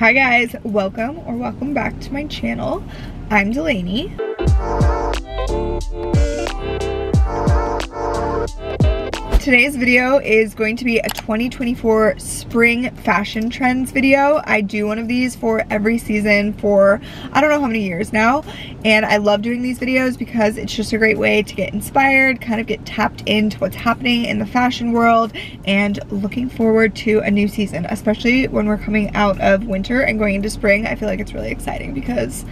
Hi guys, welcome back to my channel. I'm Delaney. Today's video is going to be a 2024 spring fashion trends video. I do one of these for every season for I don't know how many years now, and I love doing these videos because it's just a great way to get inspired, kind of get tapped into what's happening in the fashion world, and looking forward to a new season, especially when we're coming out of winter and going into spring. I feel like it's really exciting because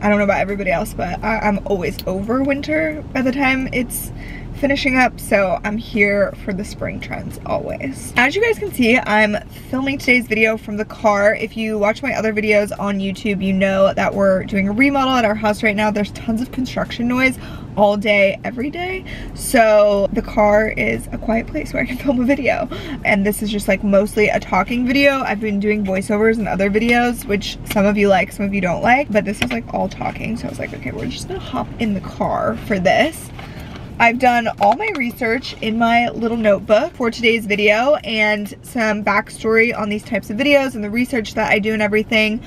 I don't know about everybody else, but I'm always over winter by the time it's finishing up, so I'm here for the spring trends always. As you guys can see, I'm filming today's video from the car. If you watch my other videos on YouTube, you know that we're doing a remodel at our house right now. There's tons of construction noise all day, every day, so the car is a quiet place where I can film a video, and this is just like mostly a talking video. I've been doing voiceovers in other videos, which some of you like, some of you don't like, but this is like all talking, so I was like, okay, we're just gonna hop in the car for this. I've done all my research in my little notebook for today's video and some backstory on these types of videos and the research that I do and everything.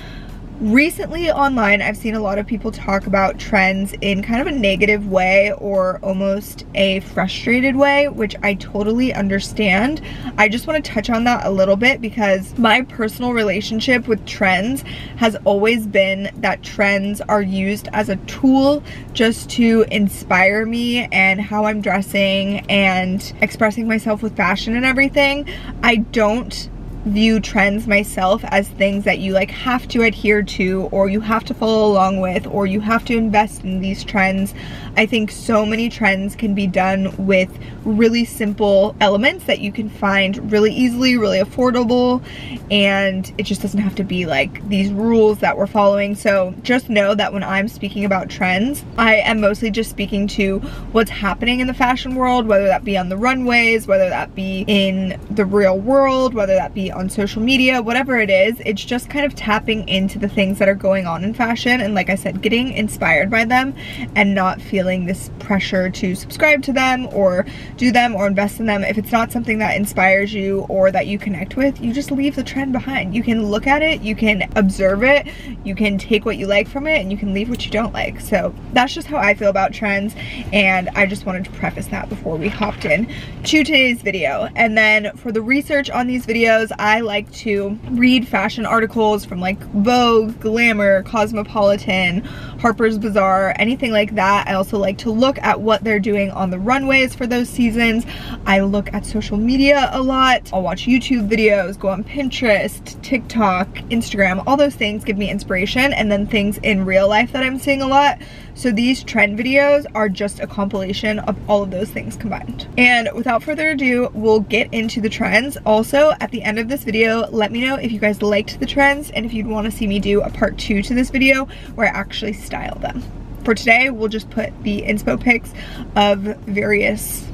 Recently online, I've seen a lot of people talk about trends in kind of a negative way or almost a frustrated way, which I totally understand. I just want to touch on that a little bit because my personal relationship with trends has always been that trends are used as a tool just to inspire me and how I'm dressing and expressing myself with fashion and everything. I don't view trends myself as things that you like have to adhere to, or you have to follow along with, or you have to invest in these trends. I think so many trends can be done with really simple elements that you can find really easily, really affordable, and it just doesn't have to be like these rules that we're following. So just know that when I'm speaking about trends, I am mostly just speaking to what's happening in the fashion world, whether that be on the runways, whether that be in the real world, whether that be on social media, whatever it is. It's just kind of tapping into the things that are going on in fashion and, like I said, getting inspired by them and not feeling this pressure to subscribe to them or do them or invest in them. If it's not something that inspires you or that you connect with, you just leave the trend behind. You can look at it, you can observe it, you can take what you like from it, and you can leave what you don't like. So that's just how I feel about trends, and I just wanted to preface that before we hopped in to today's video. And then for the research on these videos, I like to read fashion articles from like Vogue, Glamour, Cosmopolitan, Harper's Bazaar, anything like that. I also like to look at what they're doing on the runways for those seasons. I look at social media a lot. I'll watch YouTube videos, go on Pinterest, TikTok, Instagram, all those things give me inspiration, and then things in real life that I'm seeing a lot. So these trend videos are just a compilation of all of those things combined. And without further ado, we'll get into the trends. Also, at the end of this video, let me know if you guys liked the trends and if you'd want to see me do a part 2 to this video where I actually style them. For today, we'll just put the inspo pics of various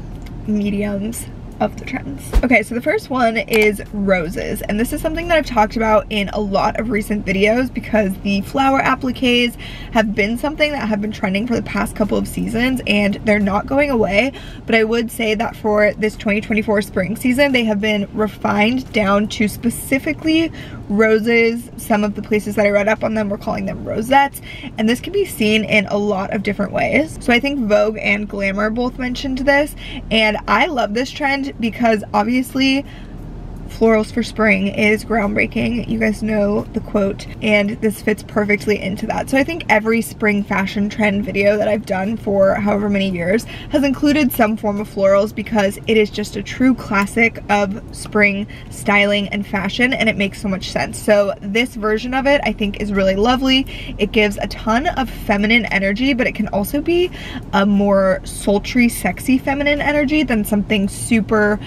mediums of the trends. Okay, so the first one is roses, and this is something that I've talked about in a lot of recent videos because the flower appliques have been something that have been trending for the past couple of seasons, and they're not going away. But I would say that for this 2024 spring season, they have been refined down to specifically roses. Some of the places that I read up on them were calling them rosettes, and this can be seen in a lot of different ways. So I think Vogue and Glamour both mentioned this, and I love this trend because obviously florals for spring is groundbreaking. You guys know the quote, and this fits perfectly into that. So I think every spring fashion trend video that I've done for however many years has included some form of florals because it is just a true classic of spring styling and fashion, and it makes so much sense. So this version of it I think is really lovely. It gives a ton of feminine energy, but it can also be a more sultry, sexy feminine energy than something super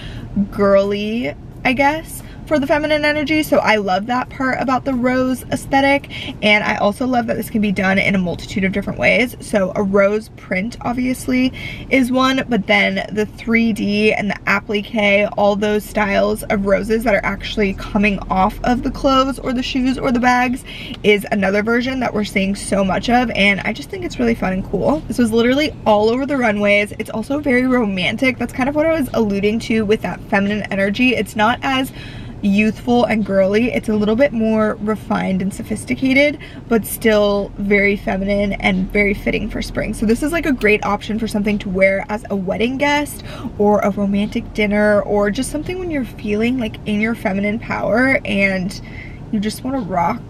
girly, I guess, for the feminine energy. So I love that part about the rose aesthetic, and I also love that this can be done in a multitude of different ways. So a rose print obviously is one, but then the 3D and the applique, all those styles of roses that are actually coming off of the clothes or the shoes or the bags is another version that we're seeing so much of, and I just think it's really fun and cool. This was literally all over the runways. It's also very romantic. That's kind of what I was alluding to with that feminine energy. It's not as youthful and girly. It's a little bit more refined and sophisticated, but still very feminine and very fitting for spring. So this is like a great option for something to wear as a wedding guest or a romantic dinner, or just something when you're feeling like in your feminine power and you just want to rock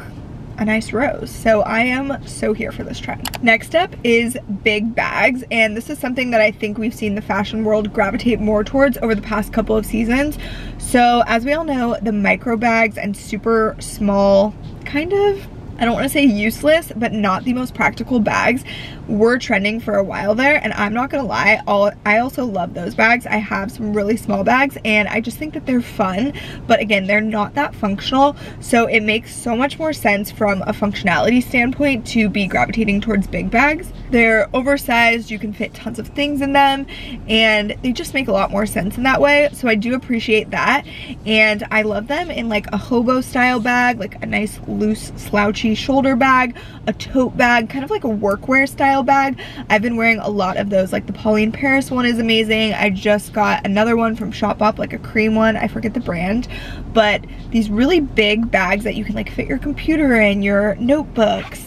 a nice rose. So I am so here for this trend. Next up is big bags, and this is something that I think we've seen the fashion world gravitate more towards over the past couple of seasons. So as we all know, the micro bags and super small, kind of, I don't want to say useless, but not the most practical bags were trending for a while there, and I'm not gonna lie, I also love those bags. I have some really small bags and I just think that they're fun, but again, they're not that functional, so it makes so much more sense from a functionality standpoint to be gravitating towards big bags. They're oversized, you can fit tons of things in them, and they just make a lot more sense in that way, so I do appreciate that. And I love them in like a hobo style bag, like a nice loose slouchy shoulder bag, a tote bag, kind of like a workwear style bag. I've been wearing a lot of those, like the Pauline Paris one is amazing. I just got another one from Shopbop, like a cream one, I forget the brand, but these really big bags that you can like fit your computer in, your notebooks,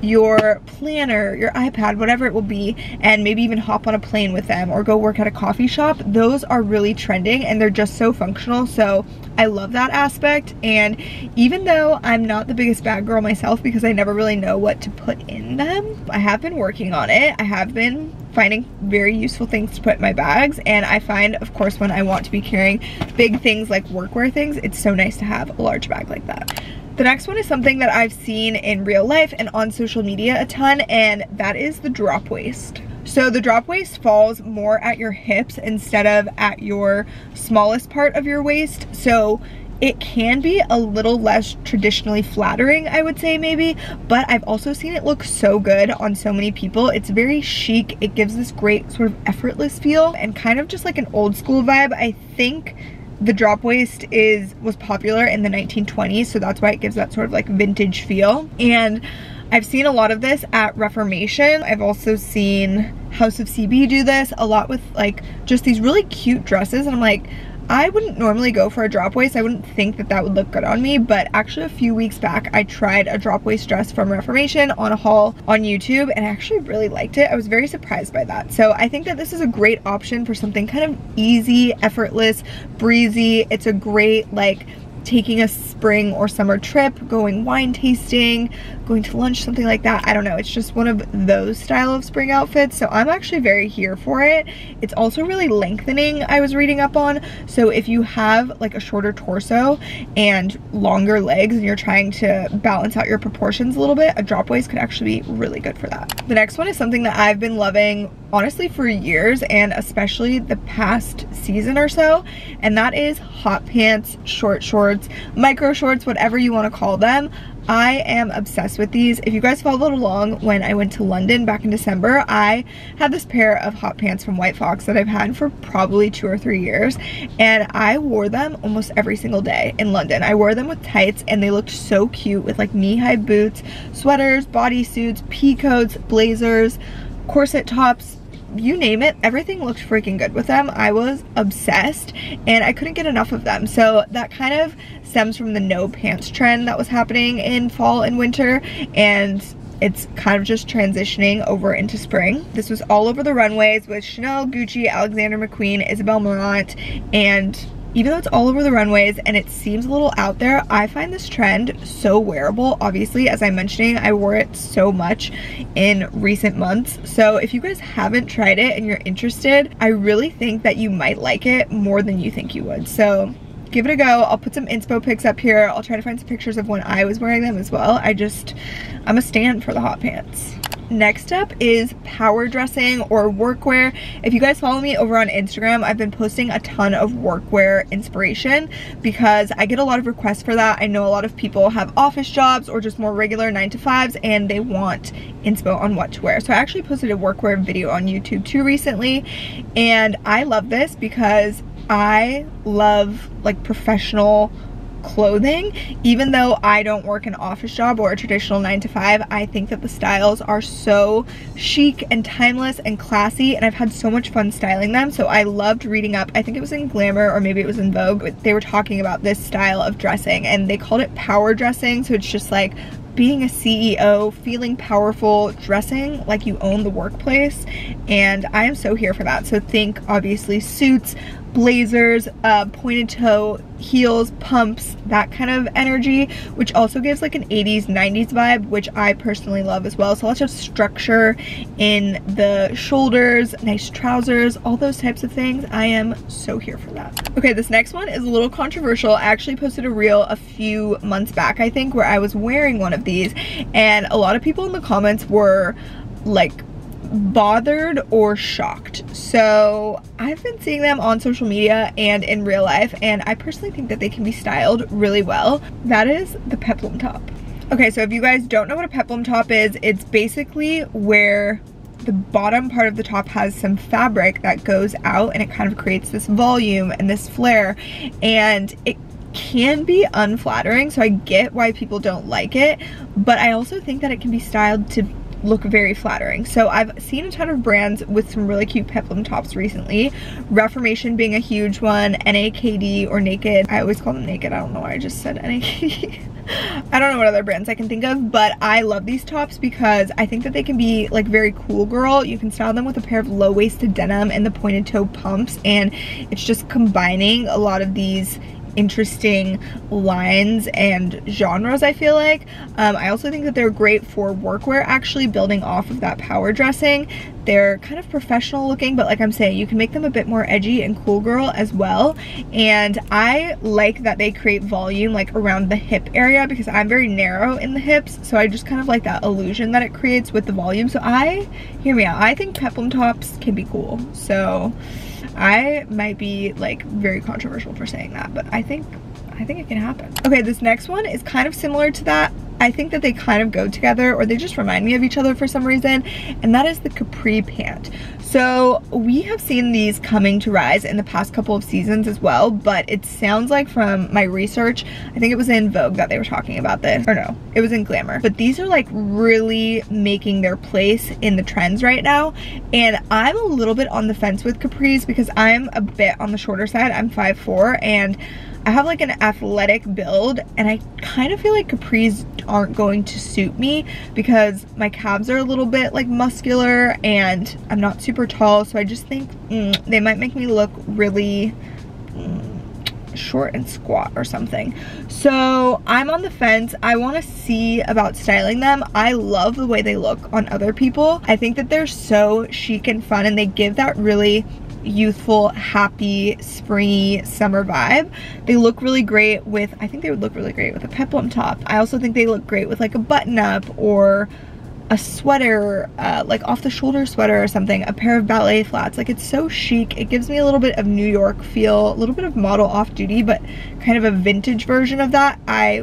your planner, your iPad, whatever it will be, and maybe even hop on a plane with them or go work at a coffee shop. Those are really trending and they're just so functional, so I love that aspect. And even though I'm not the biggest bag girl myself because I never really know what to put in them, I have been working on it. I have been finding very useful things to put in my bags, and I find, of course, when I want to be carrying big things like workwear things, it's so nice to have a large bag like that. The next one is something that I've seen in real life and on social media a ton, and that is the drop waist. So the drop waist falls more at your hips instead of at your smallest part of your waist, so it can be a little less traditionally flattering, I would say, maybe, but I've also seen it look so good on so many people. It's very chic. It gives this great sort of effortless feel and kind of just like an old school vibe. I think the drop waist was popular in the 1920s, so that's why it gives that sort of like vintage feel. And I've seen a lot of this at Reformation. I've also seen House of CB do this a lot with like just these really cute dresses, and I'm like, I wouldn't normally go for a drop waist. I wouldn't think that that would look good on me, but actually a few weeks back, I tried a drop waist dress from Reformation on a haul on YouTube, and I actually really liked it. I was very surprised by that. So I think that this is a great option for something kind of easy, effortless, breezy. It's a great, like, taking a spring or summer trip, going wine tasting, going to lunch, something like that. I don't know, it's just one of those style of spring outfits, so I'm actually very here for it. It's also really lengthening, I was reading up on, so if you have like a shorter torso and longer legs and you're trying to balance out your proportions a little bit, a drop waist could actually be really good for that. The next one is something that I've been loving honestly for years, and especially the past season or so, and that is hot pants, short shorts, micro shorts, whatever you want to call them. I am obsessed with these. If you guys followed along when I went to London back in December, I had this pair of hot pants from White Fox that I've had for probably 2 or 3 years, and I wore them almost every single day in London. I wore them with tights and they looked so cute with like knee-high boots, sweaters, bodysuits, pea coats, blazers, corset tops, you name it. Everything looked freaking good with them. I was obsessed and I couldn't get enough of them. So that kind of stems from the no pants trend that was happening in fall and winter, and it's kind of just transitioning over into spring. This was all over the runways with Chanel, Gucci, Alexander McQueen, Isabel Marant, and even though it's all over the runways and it seems a little out there, I find this trend so wearable. Obviously, as I'm mentioning, I wore it so much in recent months. So if you guys haven't tried it and you're interested, I really think that you might like it more than you think you would. So give it a go. I'll put some inspo pics up here. I'll try to find some pictures of when I was wearing them as well. I'm a stan for the hot pants. Next up is power dressing or workwear. If you guys follow me over on Instagram, I've been posting a ton of workwear inspiration because I get a lot of requests for that. I know a lot of people have office jobs or just more regular 9-to-5s and they want inspo on what to wear. So I actually posted a workwear video on YouTube too recently, and I love this because I love like professional clothing. Even though I don't work an office job or a traditional 9-to-5, I think that the styles are so chic and timeless and classy, and I've had so much fun styling them. So I loved reading up, I think it was in Glamour or maybe it was in Vogue, they were talking about this style of dressing and they called it power dressing. So it's just like being a CEO, feeling powerful, dressing like you own the workplace, and I am so here for that. So think obviously suits, blazers, pointed toe, heels, pumps, that kind of energy, which also gives like an 80s, 90s vibe, which I personally love as well. So lots of structure in the shoulders, nice trousers, all those types of things. I am so here for that. Okay, this next one is a little controversial. I actually posted a reel a few months back, I think, where I was wearing one of these, and a lot of people in the comments were like bothered or shocked. So I've been seeing them on social media and in real life, and I personally think that they can be styled really well. That is the peplum top. Okay, so if you guys don't know what a peplum top is, it's basically where the bottom part of the top has some fabric that goes out and it kind of creates this volume and this flare, and it can be unflattering, so I get why people don't like it, but I also think that it can be styled to look very flattering. So I've seen a ton of brands with some really cute peplum tops recently, Reformation being a huge one, NAKD or Naked. I always call them Naked, I don't know why I just said NAKD. I don't know what other brands I can think of, but I love these tops because I think that they can be like very cool girl. You can style them with a pair of low-waisted denim and the pointed toe pumps, and it's just combining a lot of these interesting lines and genres, I feel like. I also think that they're great for workwear, actually building off of that power dressing. They're kind of professional looking, but like I'm saying, you can make them a bit more edgy and cool girl as well. And I like that they create volume like around the hip area, because I'm very narrow in the hips, so I just kind of like that illusion that it creates with the volume. So hear me out, I think peplum tops can be cool. So I might be like very controversial for saying that, but I think it can happen. Okay, this next one is kind of similar to that. I think that they kind of go together, or they just remind me of each other for some reason, and that is the capri pant. So we have seen these coming to rise in the past couple of seasons as well, but it sounds like from my research, I think it was in Vogue that they were talking about this, or no, it was in Glamour. But these are like really making their place in the trends right now, and I'm a little bit on the fence with capris because I'm a bit on the shorter side. I'm 5'4", and I have like an athletic build, and I kind of feel like capris aren't going to suit me because my calves are a little bit like muscular and I'm not super tall. So I just think they might make me look really short and squat or something. So I'm on the fence. I want to see about styling them. I love the way they look on other people. I think that they're so chic and fun, and they give that really youthful, happy, springy summer vibe. They look really great with, I think they would look really great with a peplum top. I also think they look great with like a button-up or a sweater, like off-the-shoulder sweater or something, a pair of ballet flats. Like, it's so chic. It gives me a little bit of New York feel, a little bit of model off-duty, but kind of a vintage version of that.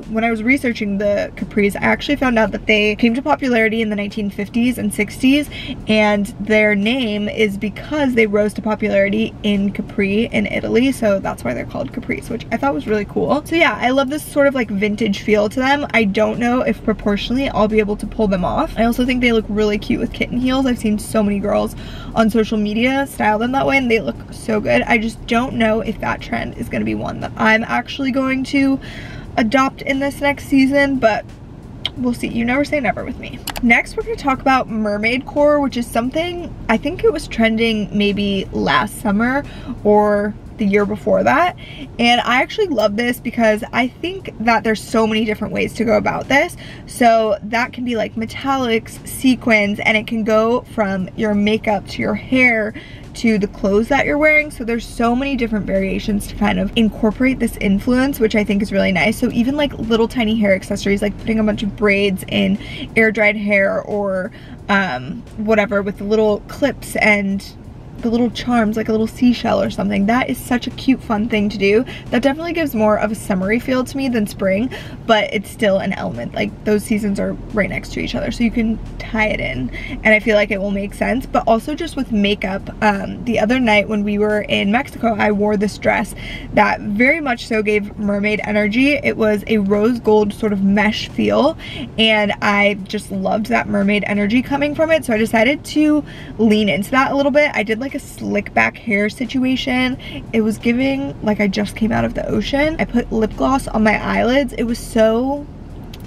When I was researching the capris, I actually found out that they came to popularity in the 1950s and 60s, and their name is because they rose to popularity in Capri in Italy, so that's why they're called capris, which I thought was really cool. So yeah, I love this sort of like vintage feel to them. I don't know if proportionally I'll be able to pull them off. I also think they look really cute with kitten heels. I've seen so many girls on social media style them that way, and they look so good. I just don't know if that trend is going to be one that I'm actually going to adopt in this next season, but we'll see. You never say never with me. Next, we're going to talk about mermaid core, which is something I think it was trending maybe last summer or the year before that, and I actually love this because I think that there's so many different ways to go about this. So that can be like metallics, sequins, and it can go from your makeup to your hair to the clothes that you're wearing. So there's so many different variations to kind of incorporate this influence, which I think is really nice. So even like little tiny hair accessories, like putting a bunch of braids in air dried hair or whatever with the little clips and the little charms, like a little seashell or something. That is such a cute, fun thing to do. That definitely gives more of a summery feel to me than spring, but it's still an element. Like, those seasons are right next to each other, so you can tie it in, and I feel like it will make sense. But also just with makeup, the other night when we were in Mexico, I wore this dress that very much so gave mermaid energy. It was a rose gold sort of mesh feel, and I just loved that mermaid energy coming from it, so I decided to lean into that a little bit. I did like a slick back hair situation. It was giving like I just came out of the ocean. I put lip gloss on my eyelids. It was so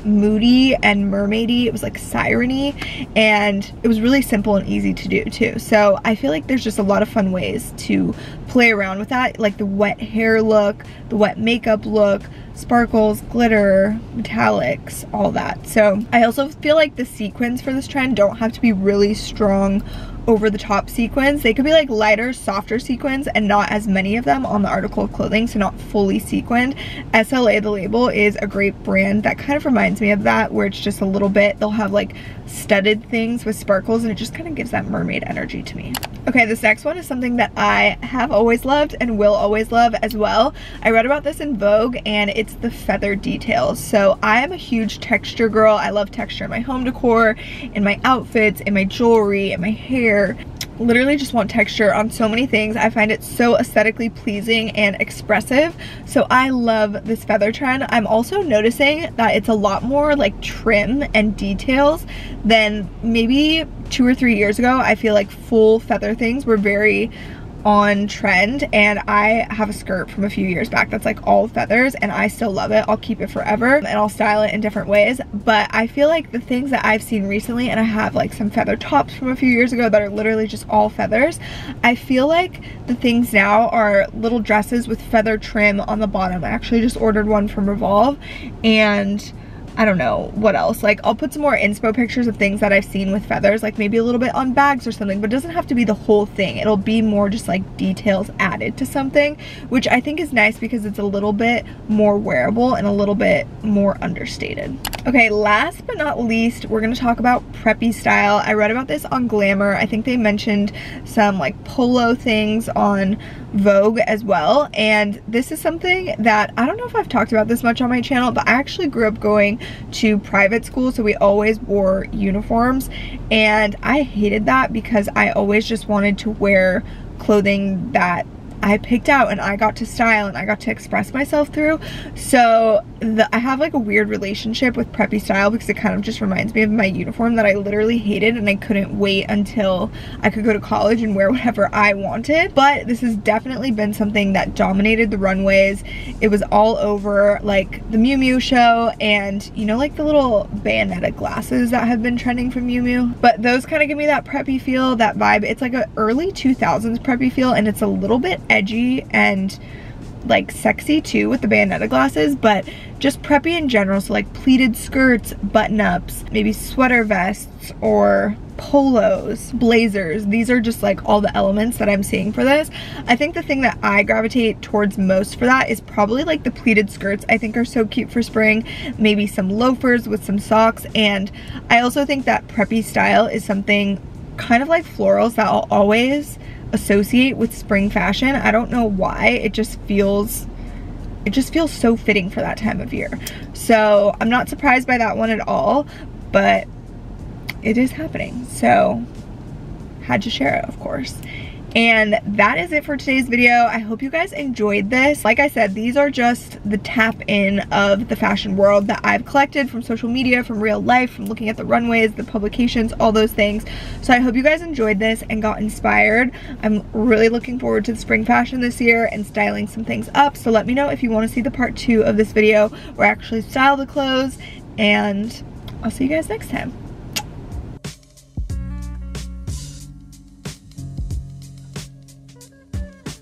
moody and mermaidy. It was like sireny, and it was really simple and easy to do too. So I feel like there's just a lot of fun ways to play around with that, like the wet hair look, the wet makeup look, sparkles, glitter, metallics, all that. So I also feel like the sequins for this trend don't have to be really strong over the top sequins. They could be like lighter, softer sequins, and not as many of them on the article of clothing, so not fully sequined. SLA, the label, is a great brand that kind of reminds me of that, where it's just a little bit, they'll have like studded things with sparkles, and it just kind of gives that mermaid energy to me. Okay, this next one is something that I have always loved and will always love as well. I read about this in Vogue, and it's the feather details. So I am a huge texture girl. I love texture in my home decor, in my outfits, in my jewelry, in my hair. Literally just want texture on so many things. I find it so aesthetically pleasing and expressive, so I love this feather trend. I'm also noticing that it's a lot more like trim and details than maybe 2 or 3 years ago. I feel like full feather things were very on trend, and I have a skirt from a few years back that's like all feathers, and I still love it. I'll keep it forever, and I'll style it in different ways. But I feel like the things that I've seen recently, and I have like some feather tops from a few years ago that are literally just all feathers, I feel like the things now are little dresses with feather trim on the bottom. I actually just ordered one from Revolve, and I don't know what else. Like, I'll put some more inspo pictures of things that I've seen with feathers, like maybe a little bit on bags or something, but it doesn't have to be the whole thing. It'll be more just like details added to something, which I think is nice because it's a little bit more wearable and a little bit more understated. Okay, last but not least, we're gonna talk about preppy style. I read about this on Glamour. I think they mentioned some like polo things on Vogue as well, and this is something that I don't know if I've talked about this much on my channel, but I actually grew up going to private school, so we always wore uniforms, and I hated that because I always just wanted to wear clothing that I picked out and I got to style and I got to express myself through. So I have like a weird relationship with preppy style because it kind of just reminds me of my uniform that I literally hated, and I couldn't wait until I could go to college and wear whatever I wanted. But this has definitely been something that dominated the runways. It was all over like the Miu Miu show, and you know, like the little bandana glasses that have been trending from Miu Miu, but those kind of give me that preppy feel, that vibe. It's like an early 2000s preppy feel, and it's a little bit edgy and like sexy too with the bandana glasses, but just preppy in general. So like pleated skirts, button-ups, maybe sweater vests or polos, blazers. These are just like all the elements that I'm seeing for this. I think the thing that I gravitate towards most for that is probably like the pleated skirts. I think are so cute for spring. Maybe some loafers with some socks. And I also think that preppy style is something kind of like florals that I'll always associate with spring fashion. I don't know why, it just feels so fitting for that time of year. So I'm not surprised by that one at all, but it is happening, so had to share it, of course. And that is it for today's video. I hope you guys enjoyed this. Like I said, these are just the tap in of the fashion world that I've collected from social media, from real life, from looking at the runways, the publications, all those things. So I hope you guys enjoyed this and got inspired. I'm really looking forward to the spring fashion this year and styling some things up. So let me know if you want to see the part 2 of this video where I actually style the clothes, and I'll see you guys next time.